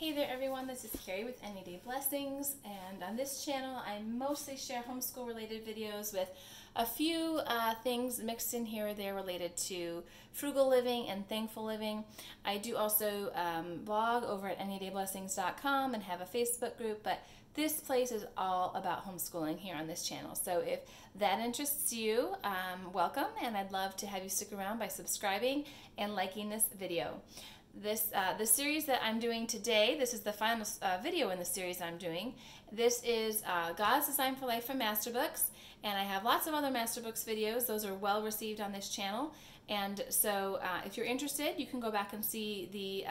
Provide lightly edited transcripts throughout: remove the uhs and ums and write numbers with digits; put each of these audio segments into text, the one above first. Hey there everyone, this is Carrie with Any Day Blessings, and on this channel I mostly share homeschool related videos with a few things mixed in here or there related to frugal living and thankful living. I do also blog over at anydayblessings.com and have a Facebook group, but this place is all about homeschooling here on this channel. So if that interests you, welcome, and I'd love to have you stick around by subscribing and liking this video. The series that I'm doing today, this is the final video in the series I'm doing. This is God's Design for Life from Master Books, and I have lots of other Master Books videos. Those are well received on this channel, and so if you're interested, you can go back and see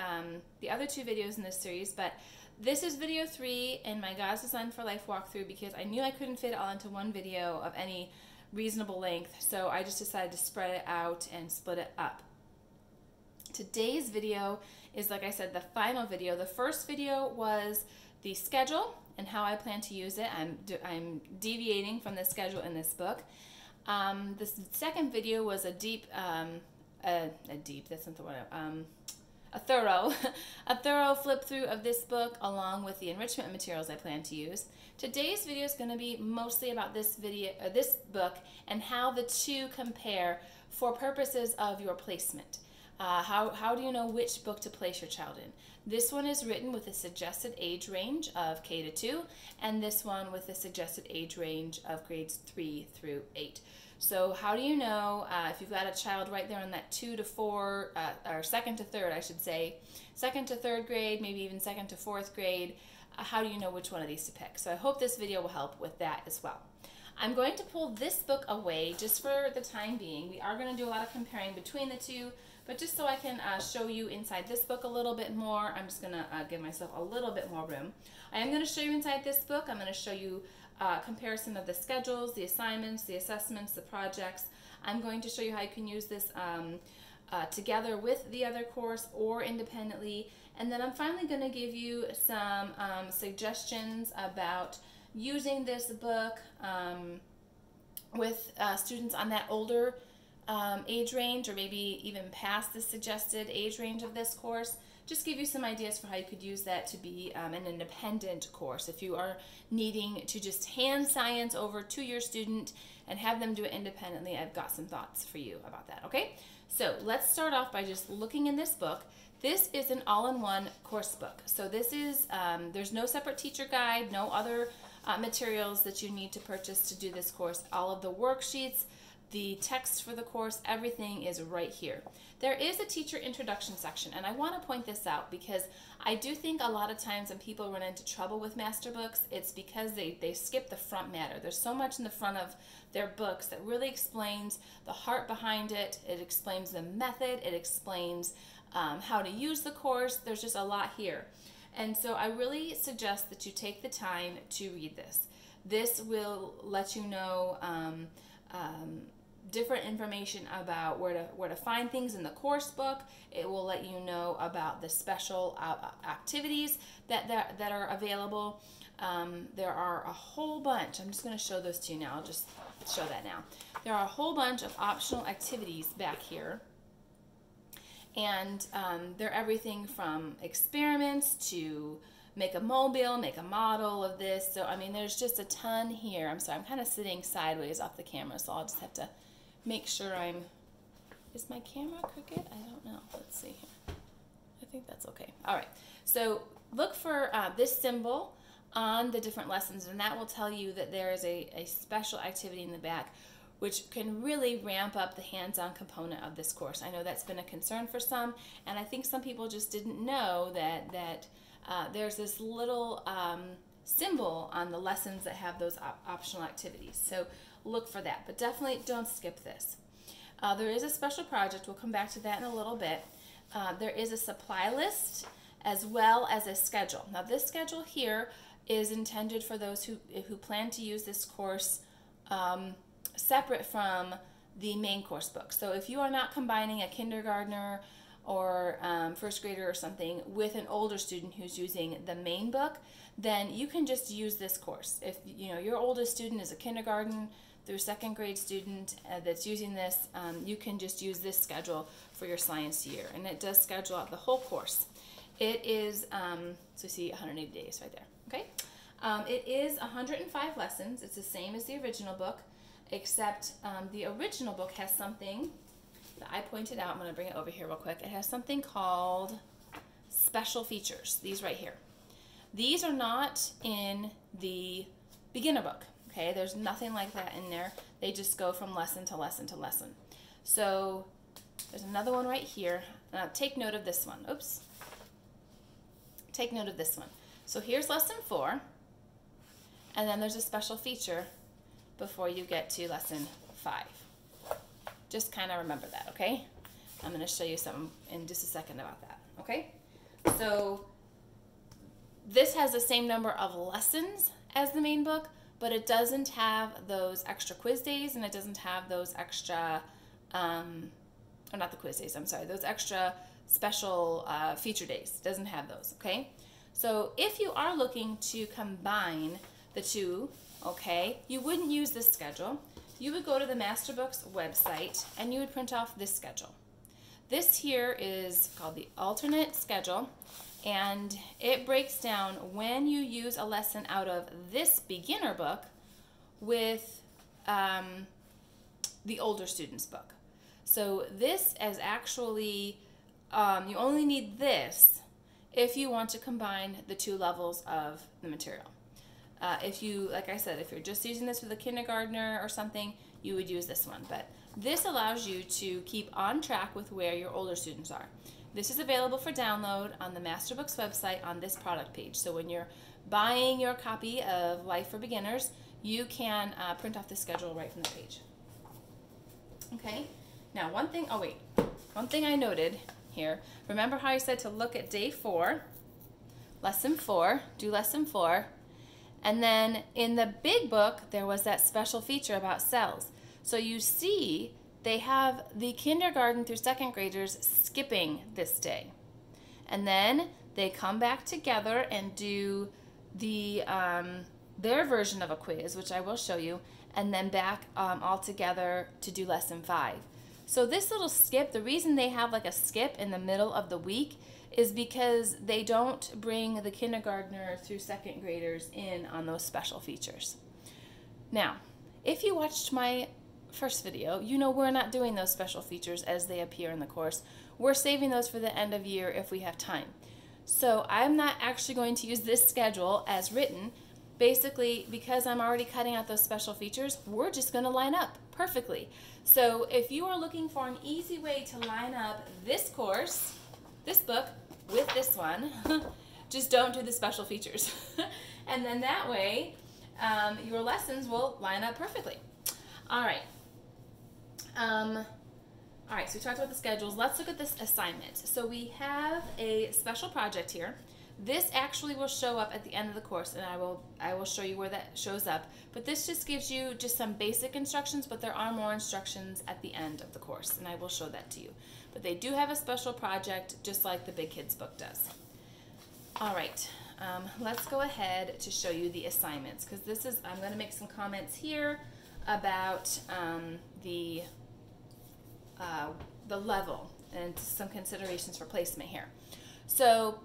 the other two videos in this series, but this is video 3 in my God's Design for Life walkthrough because I knew I couldn't fit it all into one video of any reasonable length, so I just decided to spread it out and split it up. Today's video is, like I said, the final video. The first video was the schedule and how I plan to use it. I'm deviating from the schedule in this book. The second video was a deep, a thorough flip through of this book along with the enrichment materials I plan to use. Today's video is going to be mostly about this book and how the two compare for purposes of your placement. How do you know which book to place your child in? This one is written with a suggested age range of K to 2, and this one with a suggested age range of grades 3 through 8. So how do you know if you've got a child right there on that 2 to 4, or 2nd to 3rd, I should say, 2nd to 3rd grade, maybe even 2nd to 4th grade? How do you know which one of these to pick? So I hope this video will help with that as well. I'm going to pull this book away just for the time being. We are going to do a lot of comparing between the two, but just so I can show you inside this book a little bit more, I'm just going to give myself a little bit more room. I am going to show you inside this book. I'm going to show you comparison of the schedules, the assignments, the assessments, the projects. I'm going to show you how you can use this together with the other course or independently. And then I'm finally going to give you some suggestions about using this book with students on that older age range, or maybe even past the suggested age range of this course. Just give you some ideas for how you could use that to be an independent course. If you are needing to just hand science over to your student and have them do it independently, I've got some thoughts for you about that, okay? So let's start off by just looking in this book. This is an all-in-one course book. So this is, there's no separate teacher guide, no other materials that you need to purchase to do this course. All of the worksheets, the text for the course, everything is right here. There is a teacher introduction section, and I want to point this out because I do think a lot of times when people run into trouble with Master Books, it's because they skip the front matter. There's so much in the front of their books that really explains the heart behind it. It explains the method. It explains how to use the course. There's just a lot here. And so I really suggest that you take the time to read this. This will let you know different information about where to find things in the course book. It will let you know about the special activities that are available. There are a whole bunch. I'm just going to show those to you now. I'll just show that now. There are a whole bunch of optional activities back here. And they're everything from experiments to make a mobile, make a model of this. So, I mean, there's just a ton here. I'm sorry, I'm kind of sitting sideways off the camera, so I'll just have to make sure I'm... Is my camera crooked? I don't know. Let's see here. I think that's okay. All right. So look for this symbol on the different lessons, and that will tell you that there is a special activity in the back, which can really ramp up the hands-on component of this course. I know that's been a concern for some, and I think some people just didn't know that there's this little symbol on the lessons that have those optional activities. So look for that, but definitely don't skip this. There is a special project. We'll come back to that in a little bit. There is a supply list as well as a schedule. Now this schedule here is intended for those who plan to use this course separate from the main course book. So if you are not combining a kindergartner or first grader or something with an older student who's using the main book, then you can just use this course. If you know your oldest student is a kindergarten through 2nd grade student that's using this, you can just use this schedule for your science year, and it does schedule out the whole course. It is, so see 180 days right there, okay? It is 105 lessons. It's the same as the original book, except the original book has something that I pointed out. I'm going to bring it over here real quick. It has something called special features, these right here. These are not in the beginner book, okay? There's nothing like that in there. They just go from lesson to lesson to lesson. So there's another one right here. Now take note of this one. Oops. Take note of this one. So here's lesson 4, and then there's a special feature before you get to lesson 5. Just kind of remember that, okay? I'm going to show you something in just a second about that, okay? So this has the same number of lessons as the main book, but it doesn't have those extra quiz days, and it doesn't have those extra, or not the quiz days, I'm sorry, those extra special feature days. It doesn't have those, okay? So if you are looking to combine the two, okay, you wouldn't use this schedule. You would go to the Master Books website and you would print off this schedule. This here is called the alternate schedule, and it breaks down when you use a lesson out of this beginner book with the older student's book. So this is actually, you only need this if you want to combine the two levels of the material. If you, like I said, if you're just using this with a kindergartner or something, you would use this one. But this allows you to keep on track with where your older students are. This is available for download on the Master Books website on this product page. So when you're buying your copy of Life for Beginners, you can print off the schedule right from the page. Okay, now one thing, oh wait, one thing I noted here, remember how I said to look at day 4, lesson 4, do lesson 4, and then in the big book, there was that special feature about cells. So you see they have the kindergarten through second graders skipping this day. And then they come back together and do the their version of a quiz, which I will show you, and then back all together to do lesson 5. So this little skip, the reason they have like a skip in the middle of the week is because they don't bring the kindergartner through second graders in on those special features. Now, if you watched my first video, you know we're not doing those special features as they appear in the course. We're saving those for the end of year if we have time. So I'm not actually going to use this schedule as written. Basically, because I'm already cutting out those special features, we're just going to line up perfectly. So if you are looking for an easy way to line up this course, this book, with this one, just don't do the special features. And then that way, your lessons will line up perfectly. All right. All right, so we talked about the schedules. Let's look at this assignment. So we have a special project here. This actually will show up at the end of the course, and I will show you where that shows up. But this just gives you just some basic instructions, but there are more instructions at the end of the course, and I will show that to you. But they do have a special project, just like the Big Kids book does. All right, let's go ahead to show you the assignments, because this is, I'm going to make some comments here about the level and some considerations for placement here. So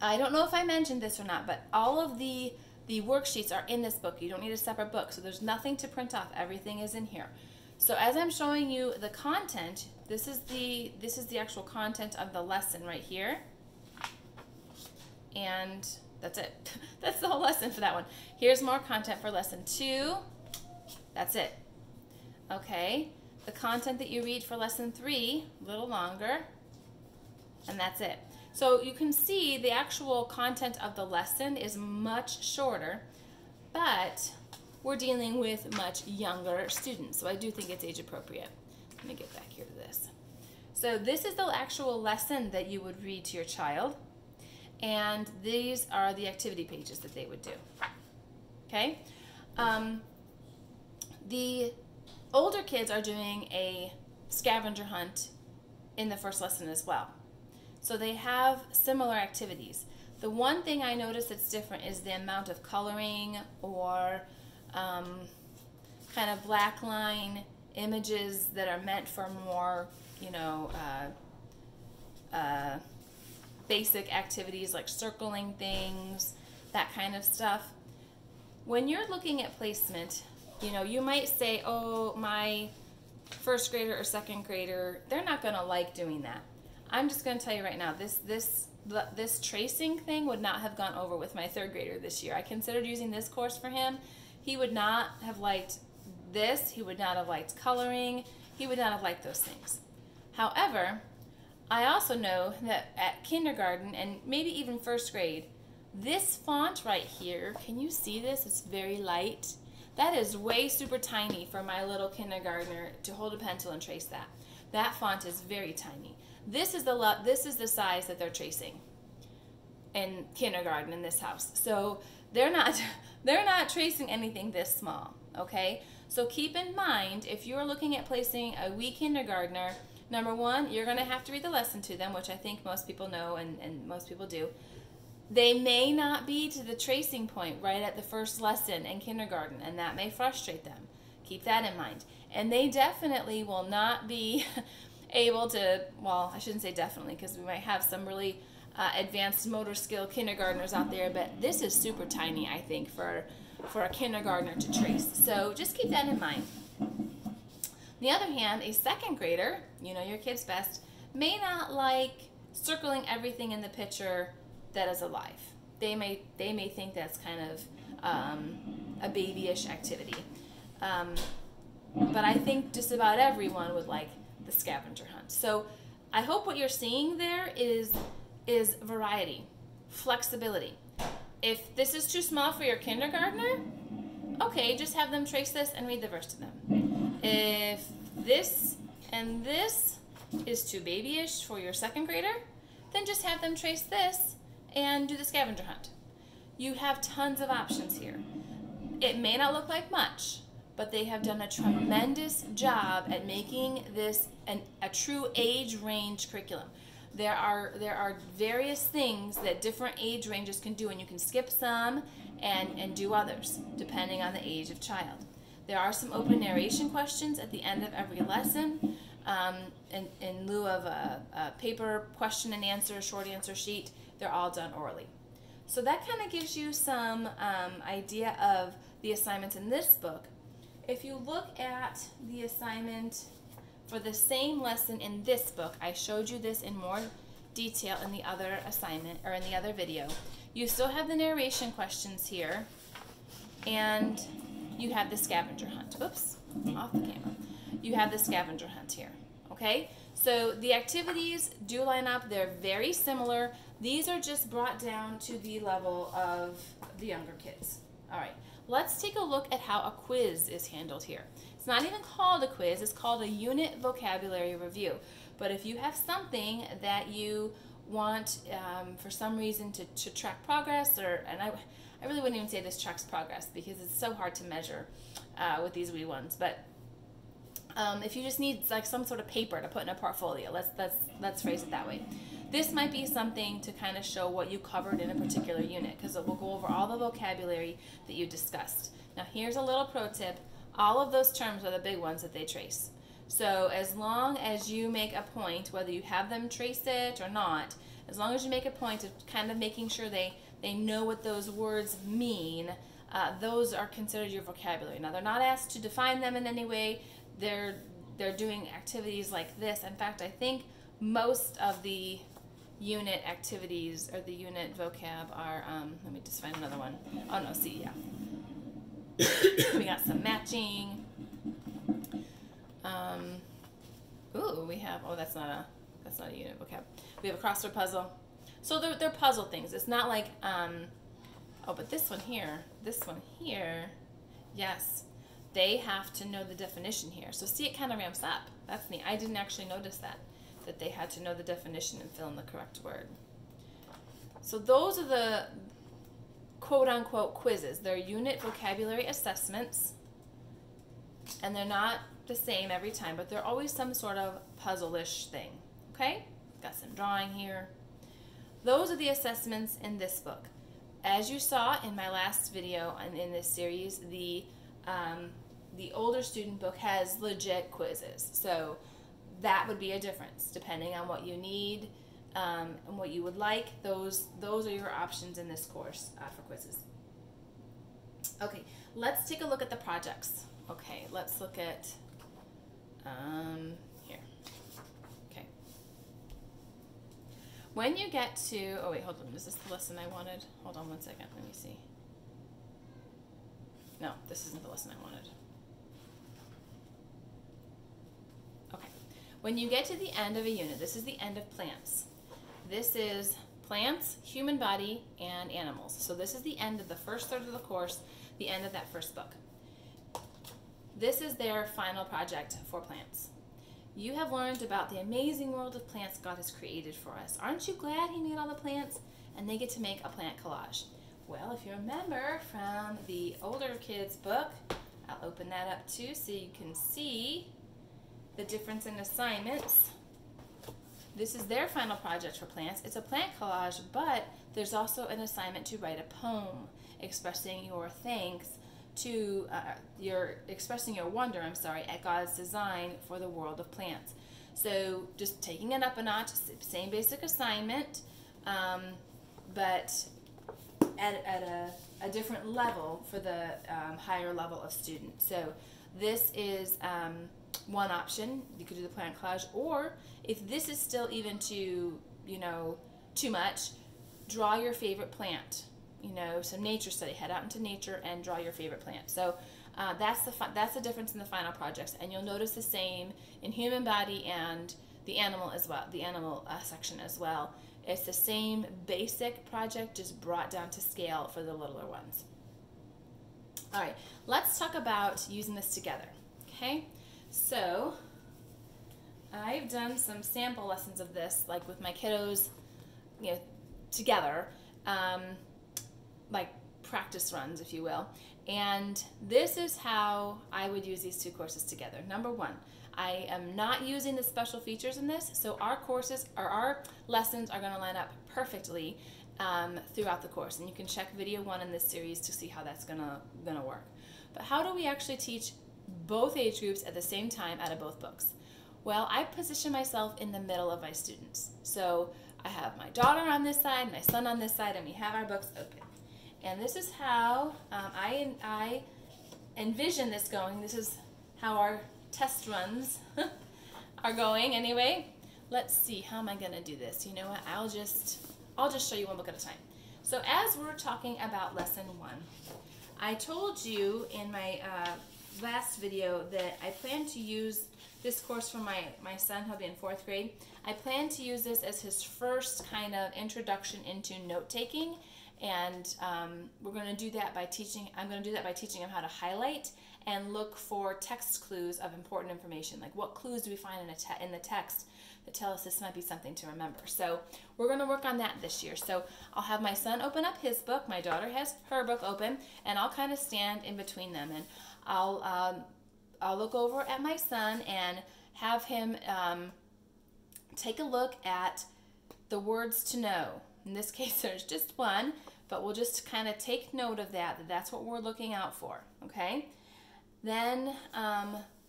I don't know if I mentioned this or not, but all of the worksheets are in this book. You don't need a separate book, so there's nothing to print off. Everything is in here. So as I'm showing you the content, this is the actual content of the lesson right here. And that's it. That's the whole lesson for that one. Here's more content for lesson 2. That's it. Okay. The content that you read for lesson 3, a little longer, and that's it. So you can see the actual content of the lesson is much shorter, but we're dealing with much younger students, so I do think it's age appropriate. Let me get back here to this. So this is the actual lesson that you would read to your child, and these are the activity pages that they would do, okay? The older kids are doing a scavenger hunt in the first lesson as well. So they have similar activities. The one thing I noticed that's different is the amount of coloring or kind of black line images that are meant for more, you know, basic activities like circling things, that kind of stuff. When you're looking at placement, you know, you might say, oh, my first grader or second grader, they're not going to like doing that. I'm just going to tell you right now, this tracing thing would not have gone over with my third grader this year. I considered using this course for him. He would not have liked this. He would not have liked coloring. He would not have liked those things. However, I also know that at kindergarten and maybe even first grade, this font right here, can you see this? It's very light. That is way super tiny for my little kindergartner to hold a pencil and trace that. That font is very tiny. This is the size that they're tracing in kindergarten in this house. So they're not tracing anything this small, okay? So keep in mind, if you're looking at placing a wee kindergartner, number one, you're going to have to read the lesson to them, which I think most people know and most people do. They may not be to the tracing point right at the first lesson in kindergarten, and that may frustrate them. Keep that in mind. And they definitely will not be able to, well, I shouldn't say definitely, because we might have some really advanced motor skill kindergartners out there, but this is super tiny, I think, for a kindergartner to trace. So just keep that in mind. On the other hand, a second grader, you know your kids best, may not like circling everything in the picture that is alive. They may think that's kind of a babyish activity. But I think just about everyone would like the scavenger hunt. So I hope what you're seeing there is variety, flexibility. If this is too small for your kindergartner, okay, just have them trace this and read the verse to them. If this and this is too babyish for your second grader, then just have them trace this and do the scavenger hunt. You have tons of options here. It may not look like much, but they have done a tremendous job at making this a true age range curriculum. There are various things that different age ranges can do, and you can skip some and do others, depending on the age of child. There are some open narration questions at the end of every lesson, in lieu of a paper question and answer, short answer sheet. They're all done orally. So that kind of gives you some idea of the assignments in this book. If you look at the assignment for the same lesson in this book, I showed you this in more detail in the other assignment or in the other video. You still have the narration questions here, and you have the scavenger hunt. Oops, off the camera. You have the scavenger hunt here, okay? So the activities do line up. They're very similar. These are just brought down to the level of the younger kids. All right, let's take a look at how a quiz is handled here. It's not even called a quiz, it's called a unit vocabulary review. But if you have something that you want for some reason to track progress, or, and I really wouldn't even say this tracks progress because it's so hard to measure with these wee ones, but if you just need like some sort of paper to put in a portfolio, let's phrase it that way. This might be something to kind of show what you covered in a particular unit, because it will go over all the vocabulary that you discussed. Now here's a little pro tip. All of those terms are the big ones that they trace. So as long as you make a point, whether you have them trace it or not, as long as you make a point of kind of making sure they know what those words mean, those are considered your vocabulary. Now they're not asked to define them in any way. They're doing activities like this. In fact, I think most of the unit activities or the unit vocab are, let me just find another one. Oh no, see, yeah. We got some matching. Ooh, we have, oh, that's not a unit vocab. We have a crossword puzzle. So they're puzzle things. It's not like, oh, but this one here, yes, they have to know the definition here. So see, it kind of ramps up. That's neat. I didn't actually notice that they had to know the definition and fill in the correct word. So those are the quote-unquote quizzes. They're unit vocabulary assessments, and they're not the same every time, but they're always some sort of puzzle-ish thing, okay? Got some drawing here. Those are the assessments in this book. As you saw in my last video and in this series, the older student book has legit quizzes. So that would be a difference depending on what you need and what you would like. Those are your options in this course for quizzes. Okay, let's take a look at the projects. Okay, let's look at here. Okay. When you get to, oh wait, hold on, is this the lesson I wanted? Hold on one second, let me see. No, this isn't the lesson I wanted. Okay, when you get to the end of a unit, this is the end of plants. This is plants, human body, and animals. So this is the end of the first third of the course, the end of that first book. This is their final project for plants. You have learned about the amazing world of plants God has created for us. Aren't you glad He made all the plants? And they get to make a plant collage. Well, if you remember from the older kids' book, I'll open that up too so you can see the difference in assignments. This is their final project for plants. It's a plant collage, but there's also an assignment to write a poem expressing your thanks to expressing your wonder at God's design for the world of plants. So just taking it up a notch, same basic assignment, but at a different level for the higher level of student. So this is one option. You could do the plant collage, or if this is still even too, you know, too much, draw your favorite plant. You know, some nature study. Head out into nature and draw your favorite plant. So that's the difference in the final projects, and you'll notice the same in human body and the animal as well. The animal section as well. It's the same basic project, just brought down to scale for the littler ones. All right, let's talk about using this together. Okay. So, I've done some sample lessons of this, like with my kiddos, you know, together, like practice runs, if you will. And this is how I would use these two courses together. Number one, I am not using the special features in this, so our courses, or our lessons, are going to line up perfectly throughout the course. And you can check video 1 in this series to see how that's gonna work. But how do we actually teach both age groups at the same time out of both books? Well, I position myself in the middle of my students. So I have my daughter on this side, my son on this side, and we have our books open. And this is how I envision this going. This is how our test runs are going anyway. Let's see, how am I gonna do this? You know what, I'll just show you one book at a time. So as we're talking about lesson 1, I told you in my last video that I plan to use this course for my son. He'll be in 4th grade. I plan to use this as his first kind of introduction into note-taking, and we're going to do that by teaching. I'm going to do that by teaching him how to highlight and look for text clues of important information. Like, what clues do we find in the text that tell us this might be something to remember? So we're going to work on that this year. So I'll have my son open up his book, my daughter has her book open, and I'll kind of stand in between them, and I'll look over at my son and have him take a look at the words to know. In this case, there's just one, but we'll just kind of take note of that that's what we're looking out for, okay? Then,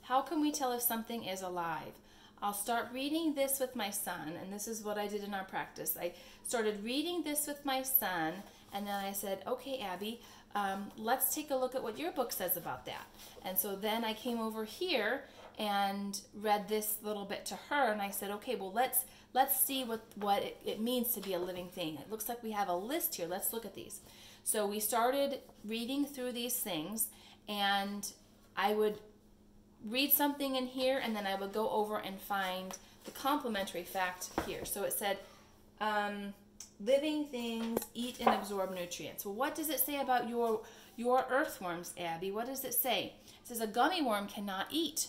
how can we tell if something is alive? I'll start reading this with my son, and this is what I did in our practice. I started reading this with my son, and then I said, okay, Abby, let's take a look at what your book says about that. And so then I came over here and read this little bit to her, and I said, okay, well, let's see what it means to be a living thing. It looks like we have a list here. Let's look at these. So we started reading through these things, and I would read something in here, and then I would go over and find the complementary fact here. So it said, living things eat and absorb nutrients. Well, what does it say about your earthworms, Abby? What does it say? It says a gummy worm cannot eat,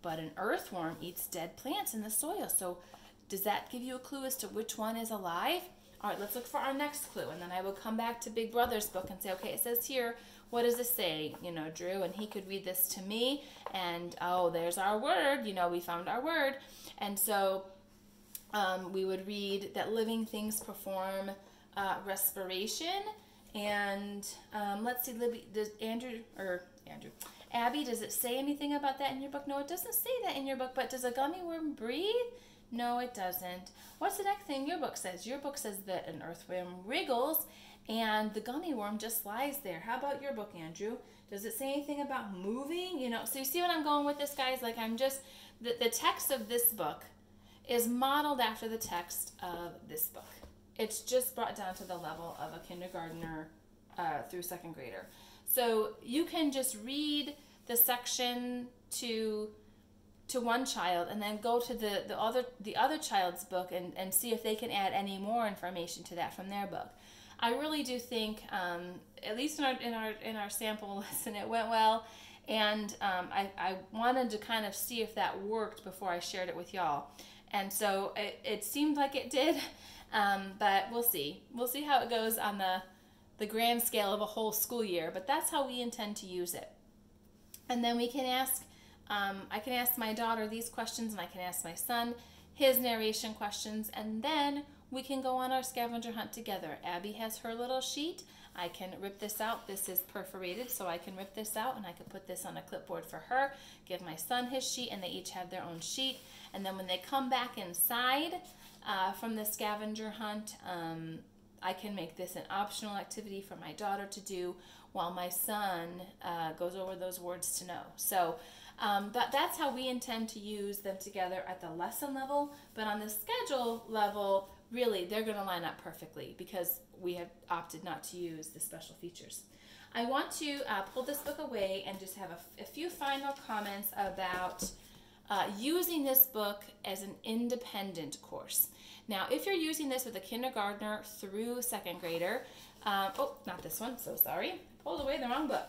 but an earthworm eats dead plants in the soil. So does that give you a clue as to which one is alive? All right, let's look for our next clue. And then I would come back to Big Brother's book and say, okay, it says here, what does it say, you know, Drew? And he could read this to me, and oh, there's our word. You know, we found our word. And so we would read that living things perform respiration, and let's see, Libby, does Abby, does it say anything about that in your book? No, it doesn't say that in your book, but does a gummy worm breathe? No, it doesn't. What's the next thing your book says? Your book says that an earthworm wriggles and the gummy worm just lies there. How about your book, Andrew? Does it say anything about moving? You know, so you see what I'm going with this, guys? Like, I'm just, the text of this book is modeled after the text of this book. It's just brought down to the level of a kindergartner through second grader. So you can just read the section to one child and then go to the other child's book and see if they can add any more information to that from their book. I really do think, at least in our sample lesson, it went well, and I wanted to kind of see if that worked before I shared it with y'all, and so it seemed like it did, but we'll see how it goes on the grand scale of a whole school year. But that's how we intend to use it, and then we can ask. I can ask my daughter these questions, and I can ask my son his narration questions, and then we can go on our scavenger hunt together. Abby has her little sheet. I can rip this out. This is perforated, so I can rip this out, and I can put this on a clipboard for her, give my son his sheet, and they each have their own sheet. And then when they come back inside from the scavenger hunt, I can make this an optional activity for my daughter to do while my son goes over those words to know. So. But that's how we intend to use them together at the lesson level. But on the schedule level, really, they're going to line up perfectly because we have opted not to use the special features. I want to pull this book away and just have a few final comments about using this book as an independent course. Now, if you're using this with a kindergartner through second grader, oh, not this one, so sorry, pulled away the wrong book.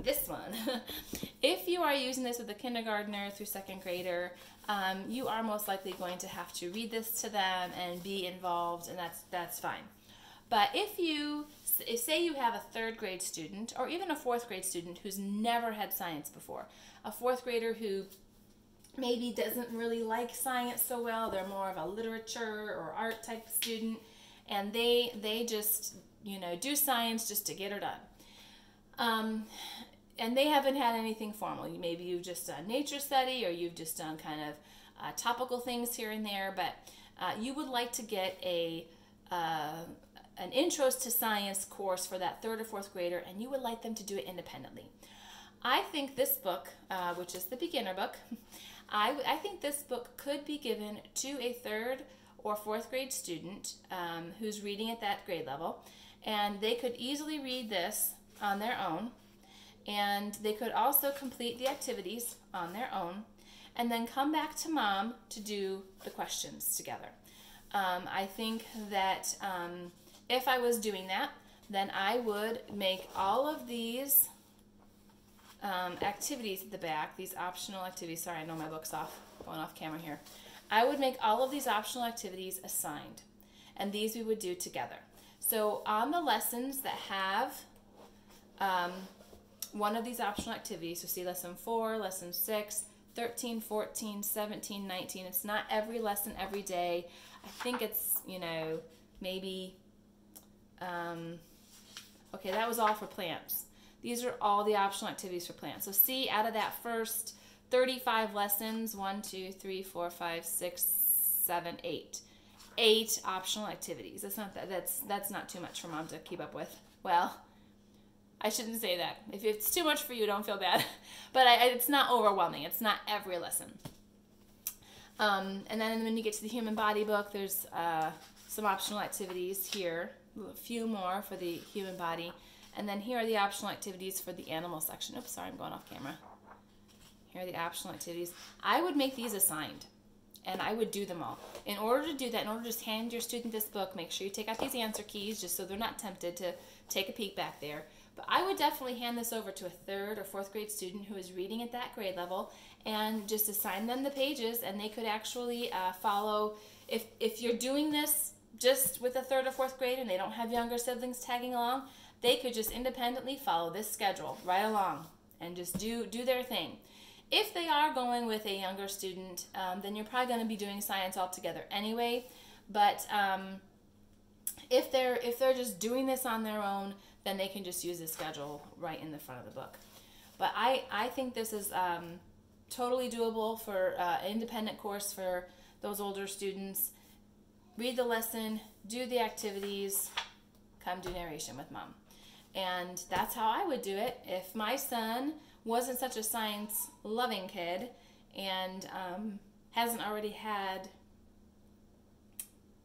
This one. If you are using this with a kindergartner through second grader, you are most likely going to have to read this to them and be involved, and that's fine. But if you say you have a third grade student or even a fourth grade student who's never had science before, a fourth grader who maybe doesn't really like science so well, they're more of a literature or art type student, and they just, you know, do science just to get her done. And they haven't had anything formal. Maybe you've just done nature study, or you've just done kind of topical things here and there, but you would like to get an intros to science course for that third or fourth grader, and you would like them to do it independently. I think this book, which is the beginner book, I think this book could be given to a third or fourth grade student who's reading at that grade level, and they could easily read this on their own, and they could also complete the activities on their own and then come back to mom to do the questions together. I think that if I was doing that, then I would make all of these activities at the back, these optional activities, sorry, I know my book's off, going off camera here. I would make all of these optional activities assigned, and these we would do together. So on the lessons that have one of these optional activities, so see lesson 4, lesson 6, 13, 14, 17, 19. It's not every lesson every day. I think it's, you know, maybe, okay, that was all for plants. These are all the optional activities for plants. So see, out of that first 35 lessons, 1, 2, 3, 4, 5, 6, 7, 8. 8 optional activities. That's not that, that's not too much for mom to keep up with. Well, I shouldn't say that. If it's too much for you, don't feel bad. But it's not overwhelming. It's not every lesson. And then when you get to the human body book, there's some optional activities here, a few more for the human body. And then here are the optional activities for the animal section. Oops, sorry, I'm going off camera. Here are the optional activities. I would make these assigned, and I would do them all. In order to do that, in order to just hand your student this book, make sure you take out these answer keys just so they're not tempted to take a peek back there. But I would definitely hand this over to a third or fourth grade student who is reading at that grade level, and just assign them the pages, and they could actually follow. If you're doing this just with a third or fourth grade and they don't have younger siblings tagging along, they could just independently follow this schedule right along and just do their thing. If they are going with a younger student, then you're probably going to be doing science all together anyway. But if they're just doing this on their own, then they can just use the schedule right in the front of the book. But I think this is totally doable for independent course for those older students, read the lesson, do the activities, come do narration with mom. And that's how I would do it if my son wasn't such a science-loving kid and hasn't already had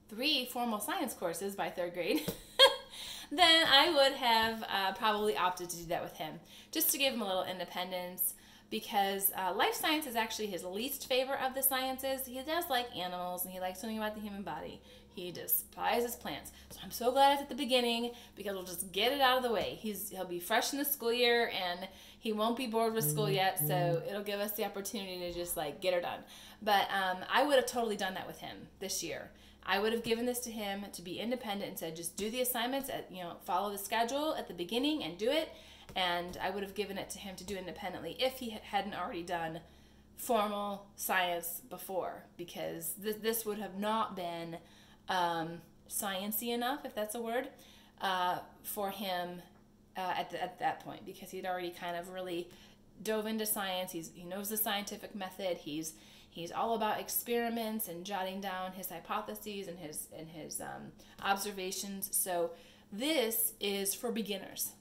3 formal science courses by 3rd grade. Then I would have probably opted to do that with him, just to give him a little independence, because life science is actually his least favorite of the sciences. He does like animals, and he likes learning about the human body. He despises plants. So I'm so glad it's at the beginning, because we'll just get it out of the way. He'll be fresh in the school year, and he won't be bored with school yet, so it'll give us the opportunity to just like get her done. But I would have totally done that with him this year. I would have given this to him to be independent and said, just do the assignments, follow the schedule at the beginning and do it. And I would have given it to him to do independently if he hadn't already done formal science before, because this would have not been science-y enough, if that's a word, for him at that point, because he'd already kind of really dove into science. He knows the scientific method. He's all about experiments and jotting down his hypotheses and his observations. So this is for beginners,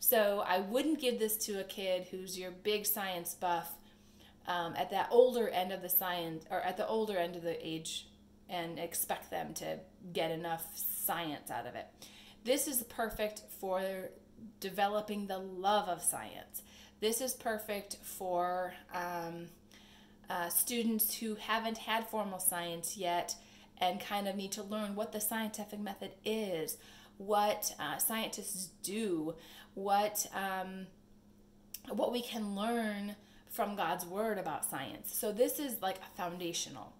So I wouldn't give this to a kid who's your big science buff at that older end of the science, or at the older end of the age, and expect them to get enough science out of it. This is perfect for developing the love of science. This is perfect for students who haven't had formal science yet and kind of need to learn what the scientific method is, what scientists do, what we can learn from God's Word about science. So this is like a foundational.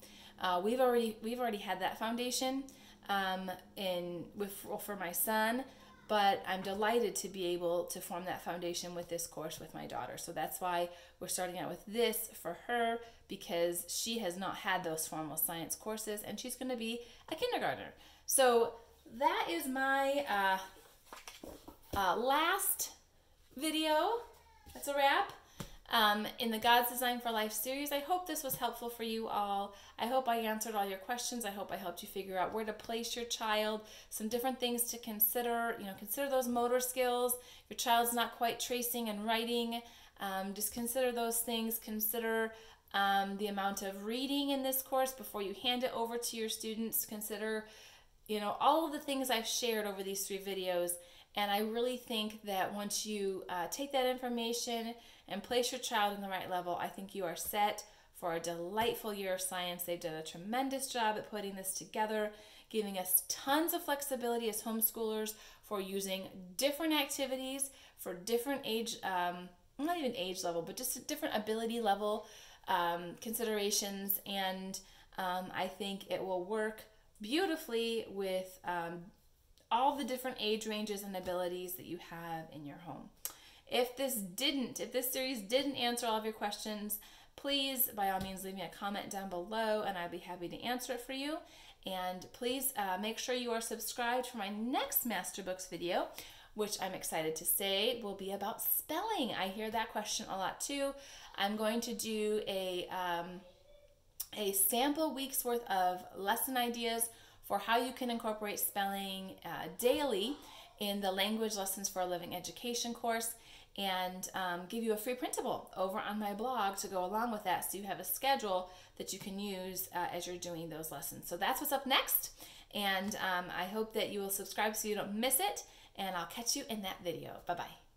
We've already had that foundation for my son, but I'm delighted to be able to form that foundation with this course with my daughter. So that's why we're starting out with this for her, because she has not had those formal science courses, and she's going to be a kindergartner. So that is my last video. That's a wrap in the God's Design for Life series. I hope this was helpful for you all. I hope I answered all your questions. I hope I helped you figure out where to place your child, some different things to consider. Consider those motor skills. If your child's not quite tracing and writing, just consider those things. Consider the amount of reading in this course before you hand it over to your students. Consider, all of the things I've shared over these 3 videos. And I really think that once you take that information and place your child in the right level, I think you are set for a delightful year of science. They've done a tremendous job at putting this together, giving us tons of flexibility as homeschoolers for using different activities for different age, not even age level, but just a different ability level considerations. And I think it will work beautifully with all the different age ranges and abilities that you have in your home. If this series didn't answer all of your questions, please, by all means, leave me a comment down below, and I'd be happy to answer it for you. And please make sure you are subscribed for my next Master Books video, which I'm excited to say will be about spelling. I hear that question a lot too. I'm going to do a sample week's worth of lesson ideas for how you can incorporate spelling daily in the Language Lessons for a Living Education course, and give you a free printable over on my blog to go along with that, so you have a schedule that you can use as you're doing those lessons. So that's what's up next, and I hope that you will subscribe so you don't miss it, and I'll catch you in that video. Bye-bye.